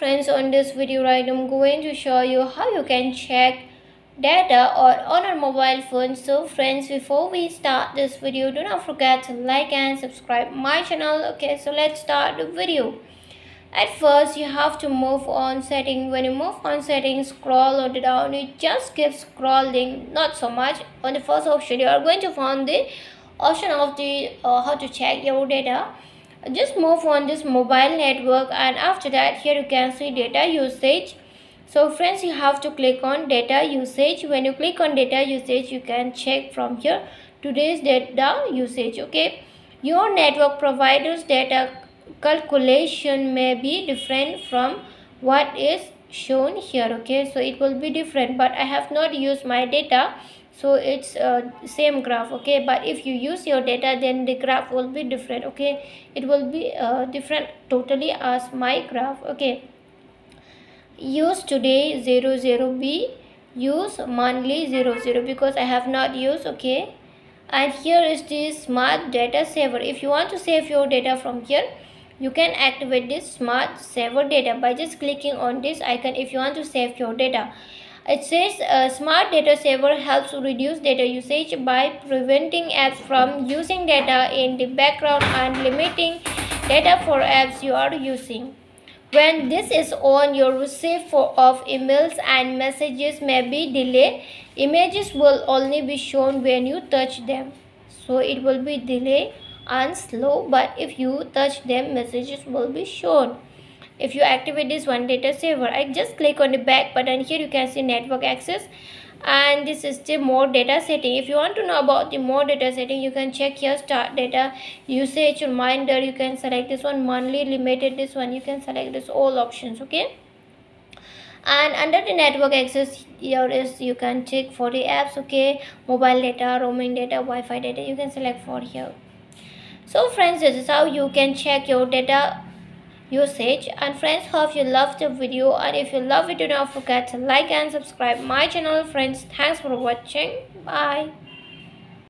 friends, on this video right I'm going to show you how you can check data on our mobile phone. So friends, before we start this video, do not forget to like and subscribe my channel. Okay, so let's start the video. At first you have to move on setting. When you move on settings, scroll on down. You just keep scrolling, not so much. On the first option you are going to find the option of the how to check your data. Just move on this mobile network, and after that here you can see data usage. So friends, you have to click on data usage. When you click on data usage, you can check from here today's data usage. Okay, your network provider's data calculation may be different from what is shown here. Okay, so it will be different, but I have not used my data, so it's same graph. Okay, but if you use your data, then the graph will be different. Okay, it will be different totally as my graph. Okay, use today 00B, use monthly 00, because I have not used. Okay, and here is the smart data saver. If you want to save your data from here, you can activate this smart saver data by just clicking on this icon. If you want to save your data, it says smart data saver helps reduce data usage by preventing apps from using data in the background and limiting data for apps you are using. When this is on, your receipt of emails and messages may be delayed. Images will only be shown when you touch them, so it will be delayed and slow, but if you touch them, messages will be shown. If you activate this one data saver, I just click on the back button. Here you can see network access, and this is the more data setting. If you want to know about the more data setting, you can check here, start data usage reminder. You can select this one, monthly limited, this one you can select this, all options. Okay, and under the network access here is you can check for the apps. Okay, mobile data, roaming data, Wi-Fi data, you can select for here. So friends, this is how you can check your data usage. And friends, hope you loved the video, and if you love it, do not forget to like and subscribe my channel. Friends, thanks for watching. Bye.